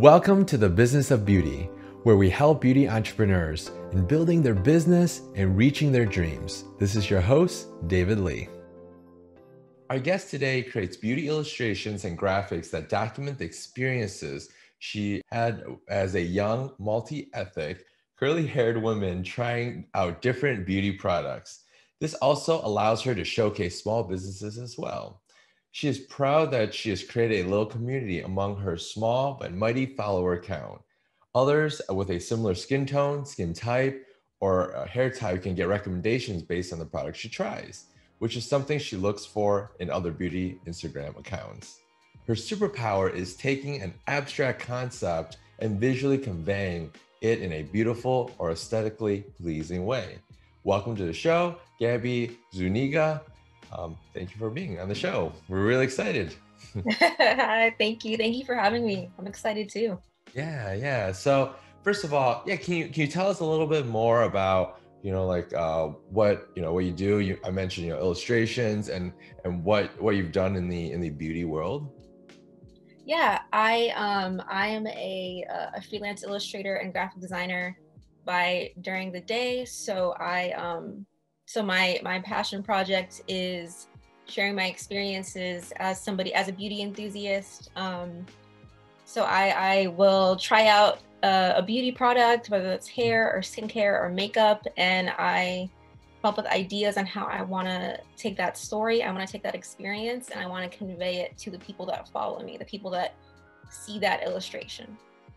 Welcome to the Business of Beauty, where we help beauty entrepreneurs in building their business and reaching their dreams. This is your host, David Lee. Our guest today creates beauty illustrations and graphics that document the experiences she had as a young, multi-ethnic, curly-haired woman trying out different beauty products. This also allows her to showcase small businesses as well. She is proud that she has created a little community among her small but mighty follower count. Others with a similar skin tone, skin type, or a hair type can get recommendations based on the product she tries, which is something she looks for in other beauty Instagram accounts. Her superpower is taking an abstract concept and visually conveying it in a beautiful or aesthetically pleasing way. Welcome to the show, Gabi Zuniga. Thank you for being on the show. We're really excited. Hi, thank you. Thank you for having me. I'm excited too. Yeah. So first of all, can you tell us a little bit more about, what you do? I mentioned, illustrations and what you've done in the beauty world. Yeah, I am a freelance illustrator and graphic designer during the day. So my passion project is sharing my experiences as a beauty enthusiast. So I will try out a beauty product, whether it's hair or skincare or makeup, and I come up with ideas on how I want to take that story, I want to take that experience, and I want to convey it to the people that follow me, the people that see that illustration.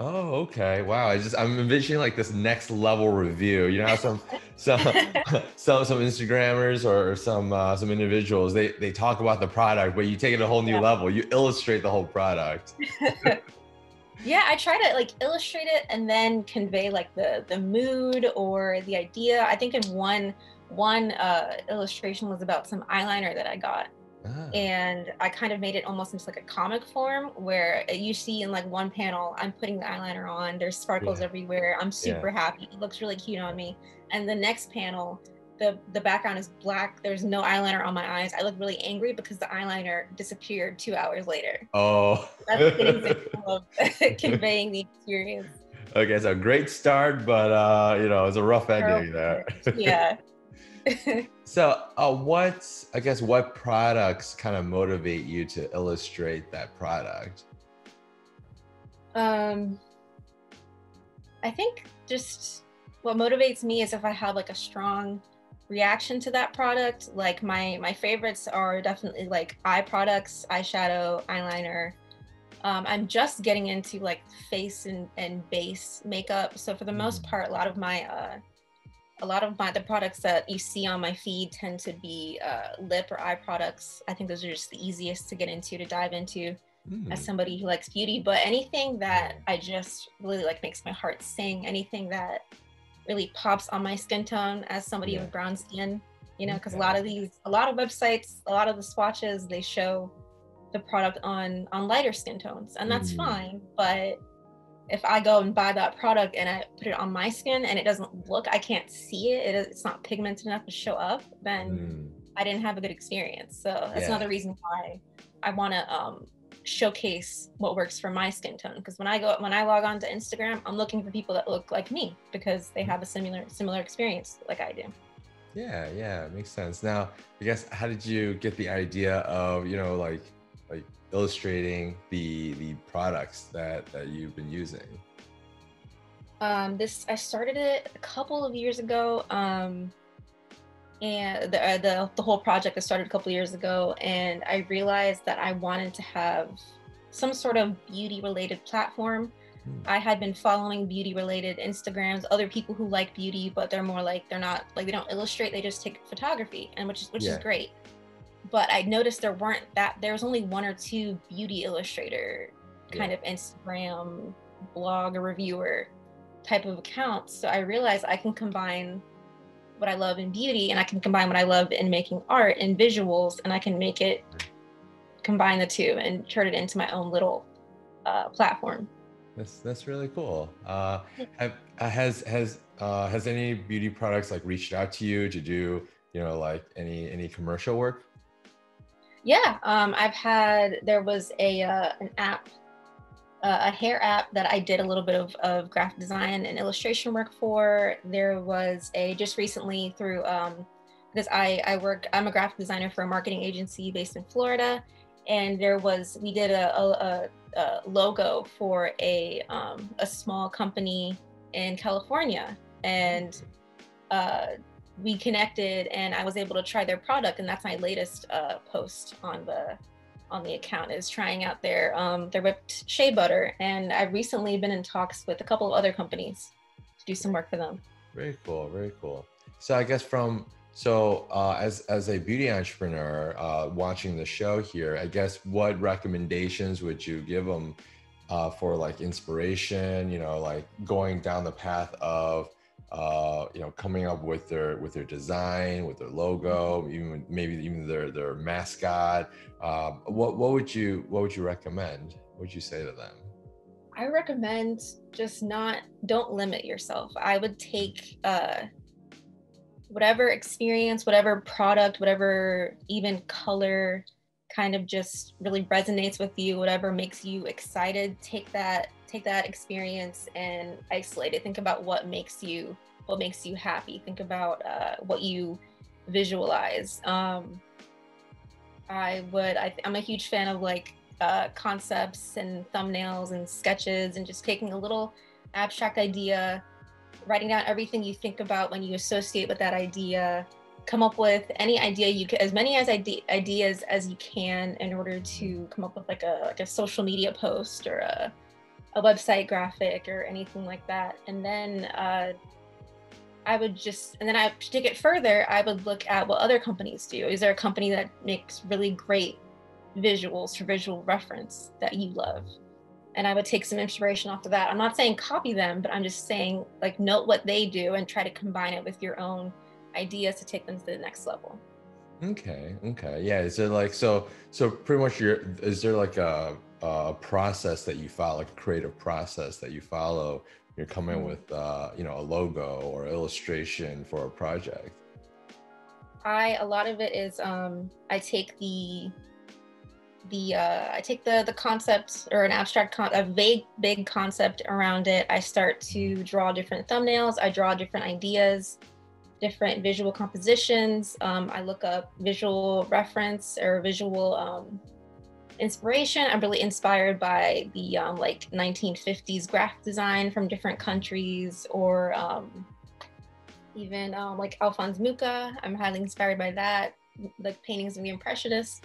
Oh, okay. Wow. I'm envisioning like this next level review. You know how some Instagrammers or some individuals, they talk about the product, but you take it to a whole new level. You illustrate the whole product. Yeah, I try to illustrate it and then convey the mood or the idea. I think in one illustration was about some eyeliner that I got. Oh. And I kind of made it almost into a comic form where you see in one panel, I'm putting the eyeliner on, there's sparkles everywhere, I'm super happy, it looks really cute on me. And the next panel, the background is black, there's no eyeliner on my eyes, I look really angry because the eyeliner disappeared 2 hours later. Oh. That's an example of conveying the experience. Okay, so great start, but it's a rough ending there. Yeah. So what products kind of motivate you to illustrate that product? I think just what motivates me is if I have a strong reaction to that product. My favorites are definitely eye products, eyeshadow, eyeliner. I'm just getting into face and base makeup. So for the most part, the products that you see on my feed tend to be lip or eye products. I think those are just the easiest to get into, to dive into as somebody who likes beauty. But anything that I just really makes my heart sing, anything that really pops on my skin tone as somebody with brown skin, because a lot of websites, a lot of the swatches, they show the product on lighter skin tones, and that's fine. But if I go and buy that product and I put it on my skin and it doesn't look, I can't see it, it's not pigmented enough to show up, then I didn't have a good experience. So that's another reason why I want to showcase what works for my skin tone. Because when I log on to Instagram, I'm looking for people that look like me because they have a similar experience like I do. Yeah, it makes sense. Now, I guess, how did you get the idea of, illustrating the products that you've been using? I started it a couple of years ago, and the whole project I started a couple of years ago, and I realized that I wanted to have some sort of beauty related platform. I had been following beauty related Instagrams, other people who like beauty, but they're more they don't illustrate, they just take photography, and which is great. But I noticed there was only one or two beauty illustrator kind of Instagram blog or reviewer type of accounts. So I realized I can combine what I love in beauty, and I can combine what I love in making art and visuals, and I can combine the two and turn it into my own little platform. That's really cool. Has any beauty products reached out to you to do any commercial work? Yeah, there was an app a hair app that I did a little bit of graphic design and illustration work for. There was a, just recently through, because I'm a graphic designer for a marketing agency based in Florida. And there was, we did a logo for a small company in California. And we connected and I was able to try their product. And that's my latest post on the account, is trying out their whipped shea butter. And I've recently been in talks with a couple of other companies to do some work for them. Very cool, very cool. So I guess as a beauty entrepreneur watching the show here, I guess what recommendations would you give them for like inspiration, you know, like going down the path of, you know, coming up with their design, with their logo, maybe even their mascot. What would you recommend? What would you say to them? I recommend just don't limit yourself. I would take whatever experience, whatever product, whatever even color kind of just really resonates with you, whatever makes you excited, take that experience and isolate it. Think about what makes you happy. Think about what you visualize. I'm a huge fan of like concepts and thumbnails and sketches, and just taking a little abstract idea, writing down everything you think about when you associate with that idea, come up with any idea you can, as many as ideas as you can, in order to come up with like a social media post or a website graphic or anything like that. And then I to take it further, I would look at what other companies do. Is there a company that makes really great visuals for visual reference that you love? And I would take some inspiration off of that. I'm not saying copy them, but I'm just saying like note what they do and try to combine it with your own ideas to take them to the next level. Okay. Yeah. Is there like, so pretty much is there like a process that you follow, like a creative process that you follow? You're coming with, you know, a logo or illustration for a project. A lot of it is, I take the concept or an abstract, a vague concept around it. I start to draw different thumbnails. I draw different ideas, different visual compositions. I look up visual reference or visual inspiration. I'm really inspired by the like 1950s graphic design from different countries, or even like Alphonse Mucha. I'm highly inspired by that, like paintings of the Impressionists.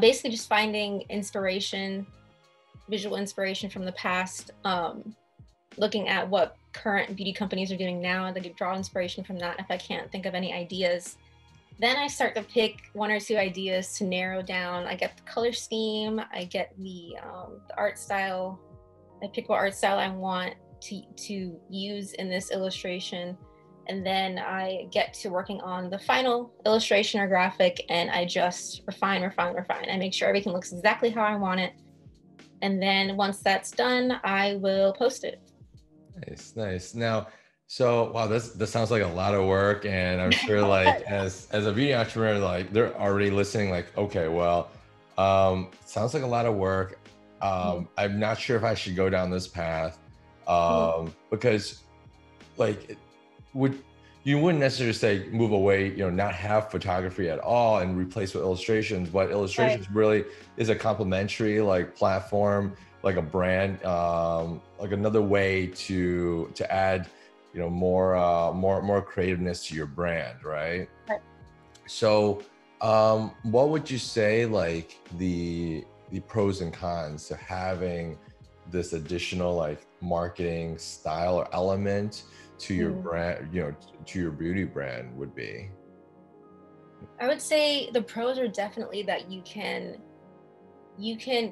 Basically just finding inspiration, visual inspiration from the past, looking at what current beauty companies are doing now, and I could draw inspiration from that. If I can't think of any ideas, then I start to pick one or two ideas to narrow down. I get the color scheme, I get the art style. I pick what art style I want to use in this illustration. And then I get to working on the final illustration or graphic, and I just refine. I make sure everything looks exactly how I want it. And then once that's done, I will post it. Nice. Now, wow, this sounds like a lot of work, and I'm sure like as a beauty entrepreneur, like they're already listening like, okay, well, sounds like a lot of work. I'm not sure if I should go down this path because like you wouldn't necessarily say move away, you know, not have photography at all and replace with illustrations, but illustrations really is a complementary like platform, like a brand, like another way to add, you know, more creativeness to your brand, right? Right. So, what would you say like the pros and cons to having this additional like marketing style or element to your brand, you know, to your beauty brand would be? I would say the pros are definitely that you can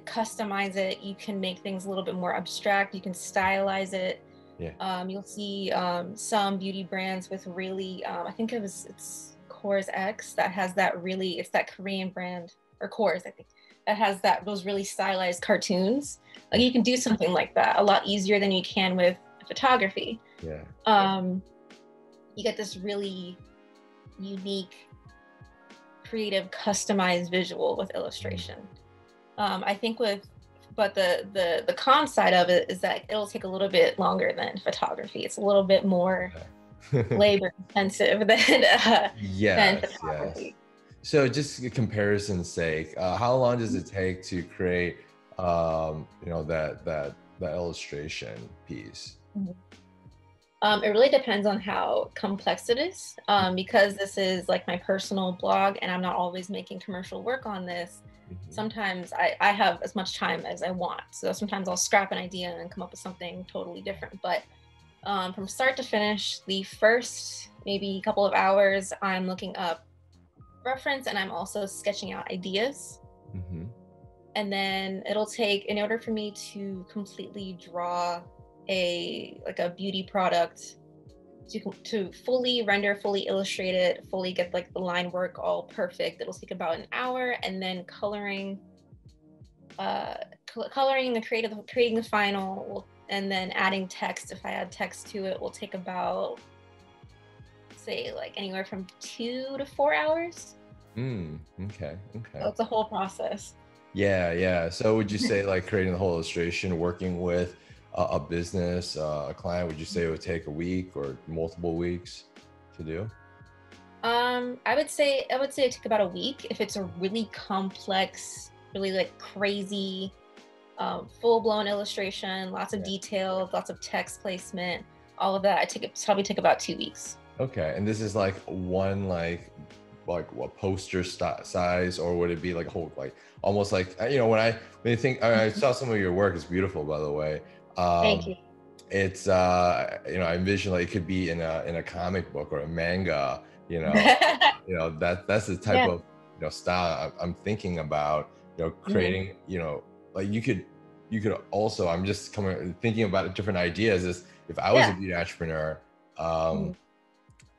customize it. You can make things a little bit more abstract. You can stylize it. Yeah. You'll see some beauty brands with really, I think it's COSRX that has that really, it's that Korean brand, or Kors, I think, that has those really stylized cartoons. Like you can do something like that a lot easier than you can with photography. Yeah. You get this really unique, creative, customized visual with illustration. I think with But the con side of it is that it'll take a little bit longer than photography. It's a little bit more labor intensive than photography. Yes. So just a comparison's sake, how long does it take to create, that illustration piece? Mm-hmm. It really depends on how complex it is, because this is like my personal blog and I'm not always making commercial work on this. Mm-hmm. Sometimes I have as much time as I want. So sometimes I'll scrap an idea and come up with something totally different. But from start to finish, the first maybe couple of hours, I'm looking up reference and I'm also sketching out ideas. Mm-hmm. And then it'll take, in order for me to completely draw a beauty product, to fully render, fully illustrate it, fully get like the line work all perfect, it'll take about an hour. And then coloring the creating the final and then adding text, if I add text to it, will take about, say, like anywhere from 2 to 4 hours. Okay, so it's a whole process. Yeah. So would you say like creating the whole illustration, working with a business, a client, would you say it would take a week or multiple weeks to do? I would say it took about a week if it's a really complex, really like crazy, full-blown illustration, lots of details, lots of text placement, all of that. It probably took about 2 weeks. Okay, and this is like one like what poster size, or would it be like a whole, like almost like, you know, when I think I saw some of your work, it's beautiful, by the way. Thank you. It's I envision like it could be in a comic book or a manga, you know. You know, that's the type of, you know, style I'm thinking about, you know, creating. Mm-hmm. You know, like you could also, I'm just thinking about different ideas. Is if I was a beauty entrepreneur, mm-hmm.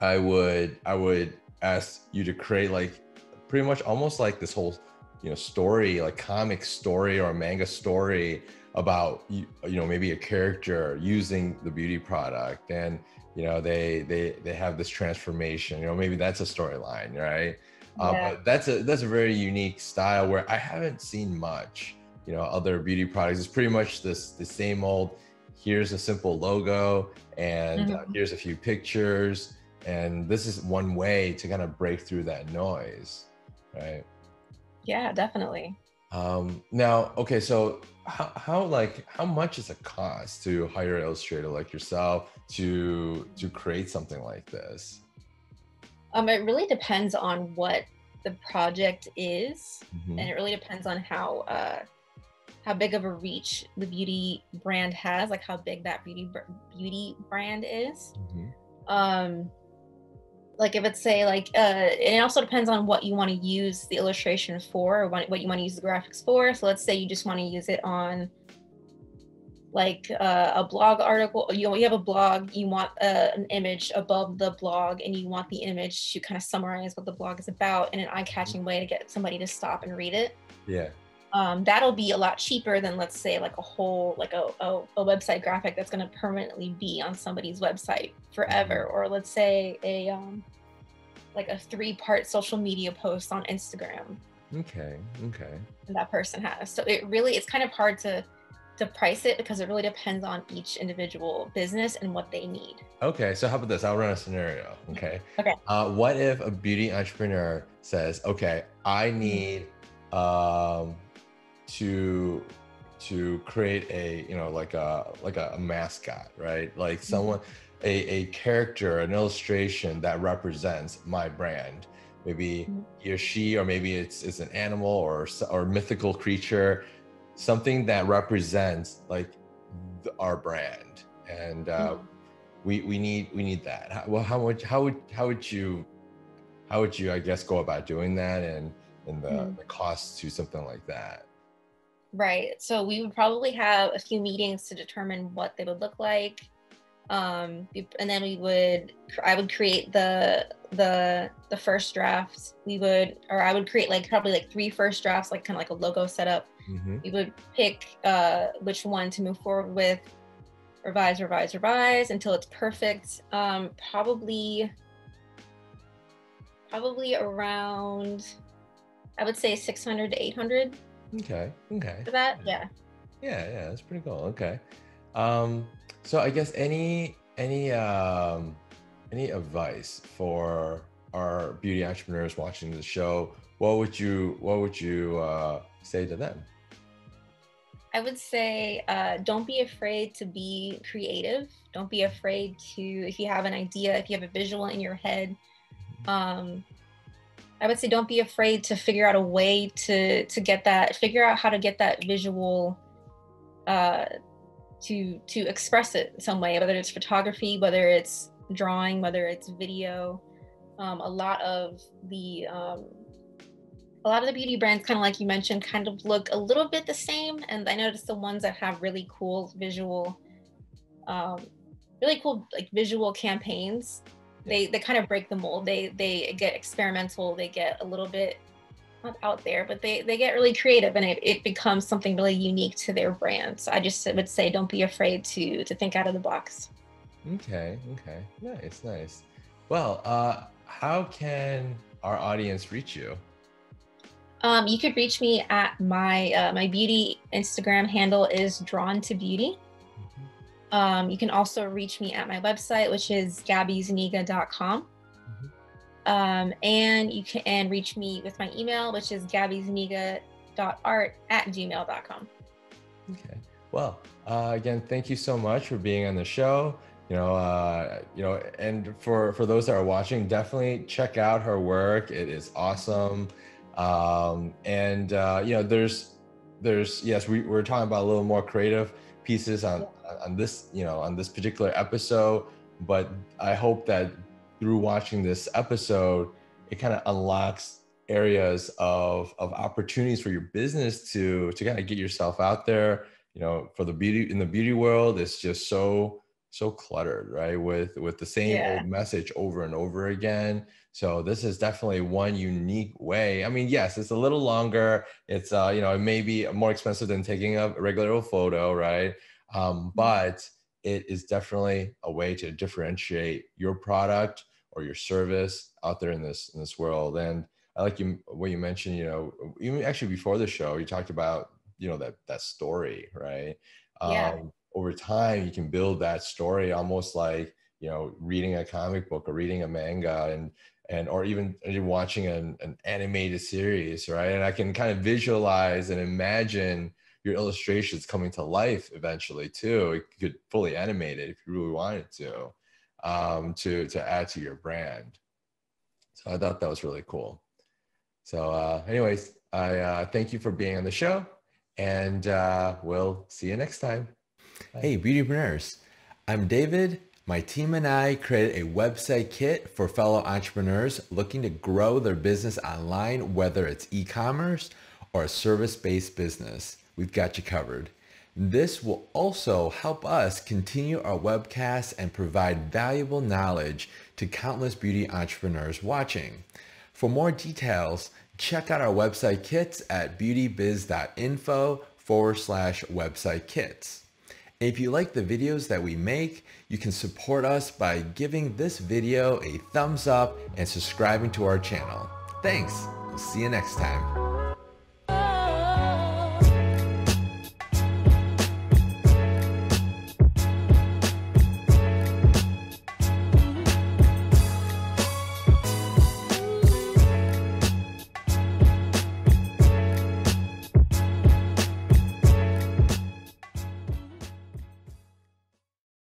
I would ask you to create like pretty much almost like this whole, you know, story, like comic story or manga story about, you know, maybe a character using the beauty product, and you know they have this transformation, you know, maybe that's a storyline, right? But that's a very unique style where I haven't seen much, you know, other beauty products. It's pretty much the same old, here's a simple logo and mm-hmm. Here's a few pictures, and this is one way to kind of break through that noise, right? Yeah, definitely. Now, okay, so how much is it cost to hire an illustrator like yourself to create something like this? It really depends on what the project is, mm-hmm. and it really depends on how big of a reach the beauty brand has, like how big that beauty brand is. Mm-hmm. Like if it's say like, and it also depends on what you want to use the illustration for, or what you want to use the graphics for. So let's say you just want to use it on like a blog article. You have a blog, you want an image above the blog, and you want the image to kind of summarize what the blog is about in an eye-catching way to get somebody to stop and read it. Yeah. That'll be a lot cheaper than, let's say, like a whole, like a website graphic that's going to permanently be on somebody's website forever. Or let's say a 3-part social media post on Instagram. Okay. That person has. So it really, it's kind of hard to price it because it really depends on each individual business and what they need. Okay, so how about this? I'll run a scenario, okay? Okay. What if a beauty entrepreneur says, okay, I need to create a, you know, like a mascot, right? Like someone, a character, an illustration that represents my brand. Maybe he or she, or maybe it's an animal or mythical creature, something that represents like our brand. And we need that. How would you I guess go about doing that, and the cost to something like that? Right, so we would probably have a few meetings to determine what they would look like, and then I would create the first drafts. I would create like probably like 3 first drafts, like kind of like a logo setup. Mm-hmm. We would pick which one to move forward with, revise until it's perfect. Probably around, I would say, $600 to $800. Okay. For that, yeah. Yeah, that's pretty cool. Okay. So I guess any advice for our beauty entrepreneurs watching the show? What would you say to them? I would say, don't be afraid to be creative. Don't be afraid to, if you have an idea, if you have a visual in your head, I would say don't be afraid to figure out a way to get that, figure out how to get that visual to express it in some way, whether it's photography, whether it's drawing, whether it's video. A lot of the beauty brands, kind of like you mentioned, kind of look a little bit the same. And I noticed the ones that have really cool visual, visual campaigns, they kind of break the mold. They get experimental. They get a little bit not out there, but they get really creative, and it becomes something really unique to their brand. So I just would say, don't be afraid to think out of the box. Okay. Nice. Well, how can our audience reach you? You could reach me at my beauty Instagram handle is Drawn To Beauty. Mm-hmm. You can also reach me at my website, which is gabizuniga.com. Mm-hmm. And you can reach me with my email, which is gabizuniga.art@gmail.com. Okay. Well, again, thank you so much for being on the show. And for those that are watching, definitely check out her work. It is awesome. We're talking about a little more creative pieces on this particular episode, but I hope that through watching this episode, it kind of unlocks areas of opportunities for your business to kind of get yourself out there. For the beauty world, it's just so cluttered, right? With the same old message over and over again. So this is definitely one unique way. I mean, yes, it's a little longer. It's, it may be more expensive than taking a regular photo, right? But it is definitely a way to differentiate your product or your service out there in this world. And I like what you mentioned, even actually before the show, you talked about, that story, right? Over time, you can build that story almost like, reading a comic book or reading a manga or even watching an animated series, right? And I can kind of visualize and imagine your illustrations coming to life eventually too. You could fully animate it if you really wanted to add to your brand. So I thought that was really cool. So anyways, I thank you for being on the show, and we'll see you next time. Bye. Hey, beautypreneurs, I'm David. My team and I created a website kit for fellow entrepreneurs looking to grow their business online, whether it's e-commerce or a service-based business. We've got you covered. This will also help us continue our webcasts and provide valuable knowledge to countless beauty entrepreneurs watching. For more details, check out our website kits at beautybiz.info/website-kits. If you like the videos that we make, you can support us by giving this video a thumbs up and subscribing to our channel. Thanks. We'll see you next time.